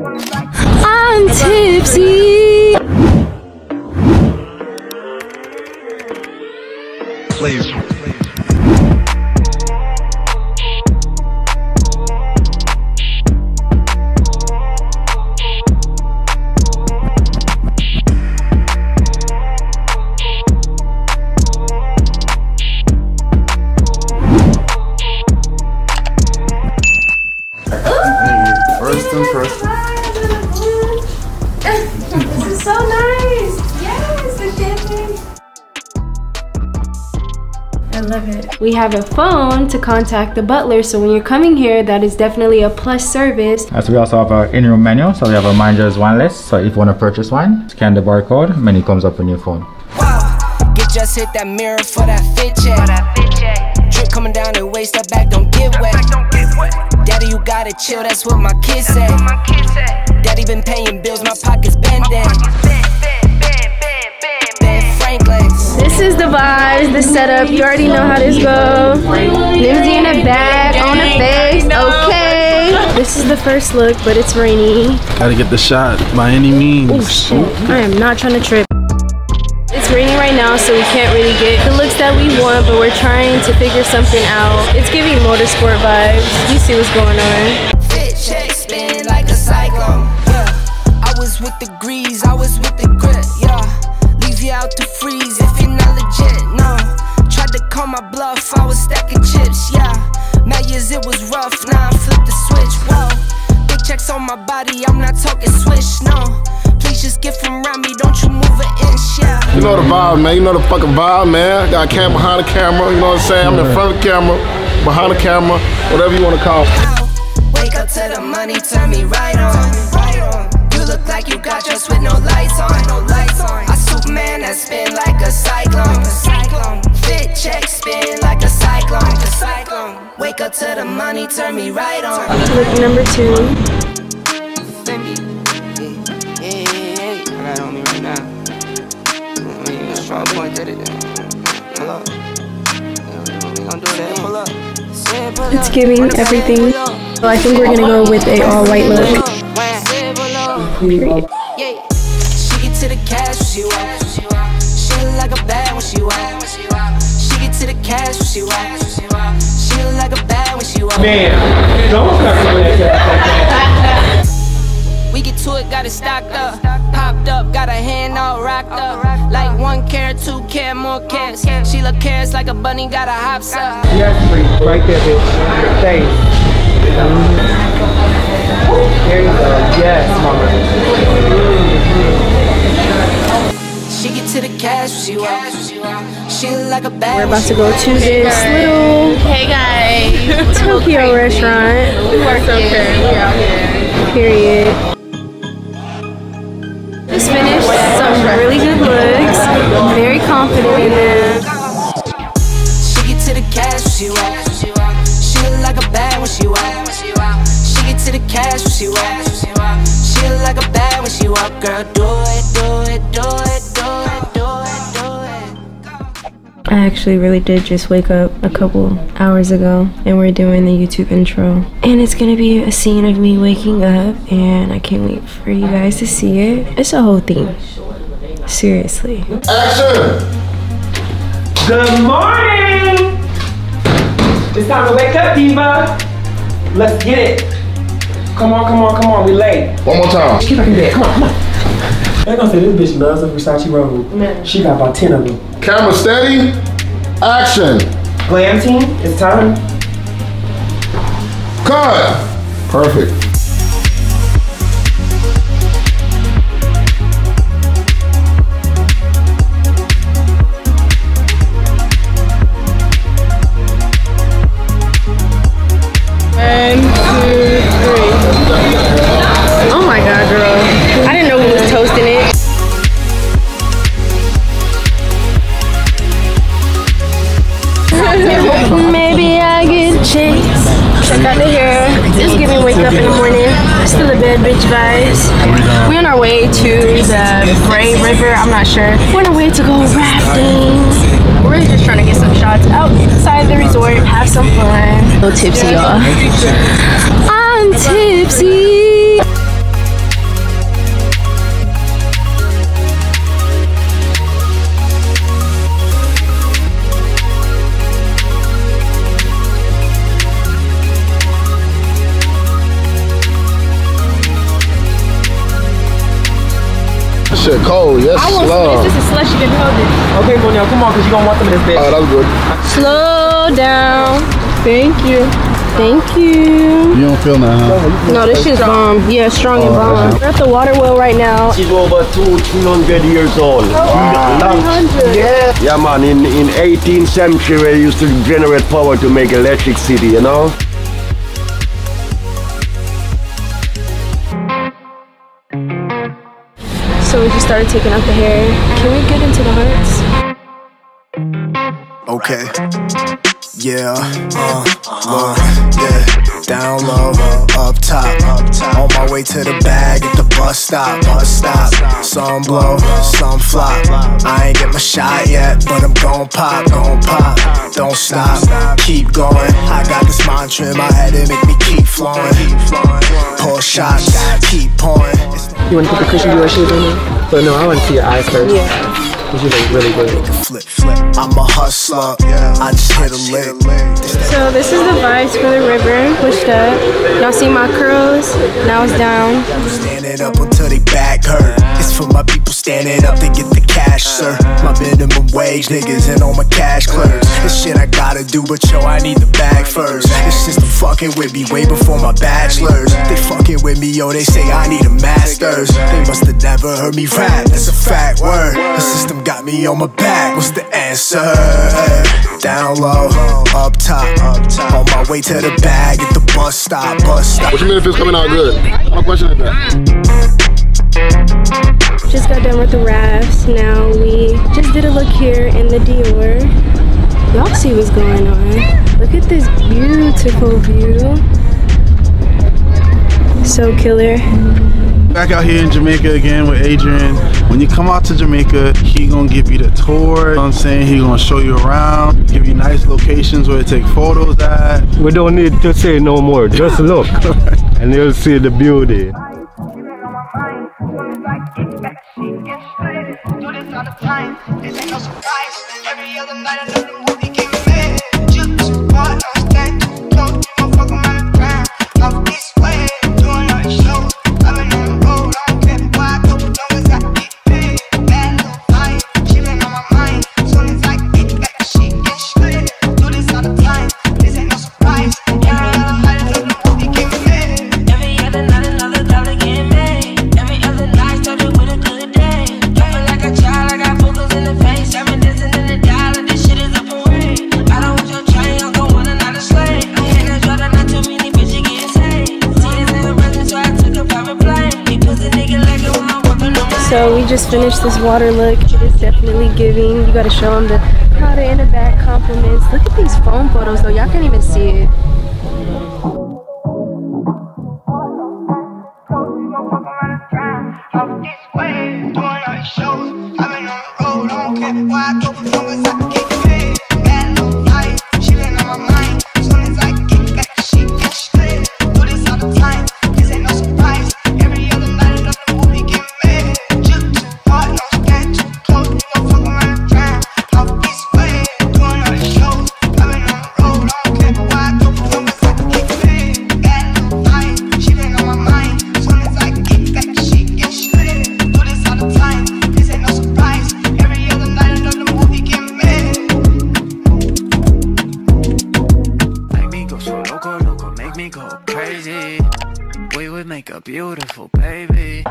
I'm tipsy. Please. I love it. We have a phone to contact the butler, so when you're coming here, that is definitely a plus service. So we also have our in-room menu, so we have a manager's wine list. So if you want to purchase wine, scan the barcode, menu comes up on your phone. Wow, you just hit that mirror for that fit check. Drip coming down the waist, that back don't get wet. Daddy, you gotta chill, that's what my kids say. Daddy been paying bills, my pocket's bending. This is the vibes, the setup. You already know how this goes. Lindsay in the back, on the face. Okay. This is the first look, but it's rainy. Gotta get the shot by any means. Oh shit! I am not trying to trip. It's raining right now, so we can't really get the looks that we want, but we're trying to figure something out. It's giving motorsport vibes. You see what's going on. Fit check spin like a cyclone. Yeah. I was with the grease, I was with the grit. Yeah. Leave you out to freeze. My bluff, I was stacking chips, yeah. Now years it was rough, now I flip the switch, whoa. Big checks on my body, I'm not talking swish, no. Please just get from around me, don't you move an inch, yeah. You know the vibe, man, you know the fucking vibe, man. Got a cam behind the camera, you know what I'm saying? I'm in front of the camera, behind the camera, whatever you want to call it. Wake up to the money, turn me right on. You look like you got dressed with no lights on, no lights on. I Superman that spin like a cyclone. Fit check spin like a cyclone, Wake up to the money, turn me right on. Look number two. I got on me right now. Strong point at it. Pull up. We gon' do that. Pull up. It's giving everything. So I think we're gonna go with a all white look. Period. She get to the cash when she walks. She look like a bag when she walks. To the cash when she walks. She look like a bad when she walks. Man, don't start to like that. We get to it, got it stocked up. Popped up, got her hand all rocked up. Like 1 carat, 2 carat, more carats. She look carrots like a bunny, got her hops up. Yes, please, right there, bitch. Thanks. There you go. Yes, mama. She get to the cash, she walks. She like a bad. We're about to go to this little Tokyo restaurant. We are so crazy out here. Period. Just finished some really good looks. I'm very confident in them. She get to the cash, she walks. She look like a bad when she walks. She get to the cash, she walks. She look like a bad when she walks. Girl, do it, do it, do it. I actually really did just wake up a couple hours ago and we're doing the YouTube intro. And it's gonna be a scene of me waking up and I can't wait for you guys to see it. It's a whole thing. Seriously. Action! Good morning! It's time to wake up, Diva! Let's get it! Come on, come on, come on, we late. One more time. Get back in bed, come on, come on. They're gonna say this bitch loves a Versace robe. Man. She got about 10 of them. Camera steady, action. Glam team, it's time. Cut. Perfect. Maybe I get chicks. Check out the hair. Just give me wake up in the morning. Still a bad bitch vibes. We're on our way to the Gray River. I'm not sure. We're on our way to go rafting. We're really just trying to get some shots outside the resort. Have some fun. A little tipsy, y'all. I'm tipsy. shit cold. Yes, slow. This is slush, you can hold it. Okay, Moniel, come on, because you're going to want some of this bitch. Oh, that's good. Slow down. Thank you. Thank you. You don't feel that, huh? No, this shit's bomb. Yeah, strong and bomb. We're at the water well right now. She's over 200 years old. Wow. 200? Yeah. Yeah, man, in 18th century, they used to generate power to make electricity, you know? So we just started taking out the hair. Can we get into the hearts? Okay. Yeah. Look, yeah. Down low, up top. On my way to the bag at the bus stop. Some blow, some flop. I ain't get my shot yet, but I'm gon' pop, gon' pop. Don't stop, keep going. I got this mantra in my head, it make me keep flowing. Pull shots, keep pouring. You want to put the cushion to your shoes on me? But no, I want to see your eyes first. Yeah. Because you look really good. I'm a hustler. I just hit a lick. So this is the vibes for the river. Pushed up. Y'all see my curls? Now it's down. Standing up until they back hurt. It's for my people standing up to get the cash, sir. My minimum wage niggas and all my cash clerks. This shit I gotta do, but yo, I need the bag first. This system fucking with me way before my bachelor's. They fucking with me, yo, they say I need a master's. They must have never heard me rap, that's a fact word. The system got me on my back, what's the answer? Down low, up top, on my way to the bag at the bus stop, What you mean if it's coming out good? My question is that. Just got done with the rafts, now we just did a look here in the Dior. Y'all see what's going on. Look at this beautiful view. So killer. Back out here in Jamaica again with Adrian. When you come out to Jamaica, he gonna give you the tour. You know what I'm saying? He gonna show you around, give you nice locations where to take photos at. We don't need to say no more. Just look and you'll see the beauty. So we just finished this water look. It is definitely giving. You gotta show them the powder in the back, compliments. Look at these phone photos though, y'all can't even see it. Make me go crazy. We would make a beautiful baby.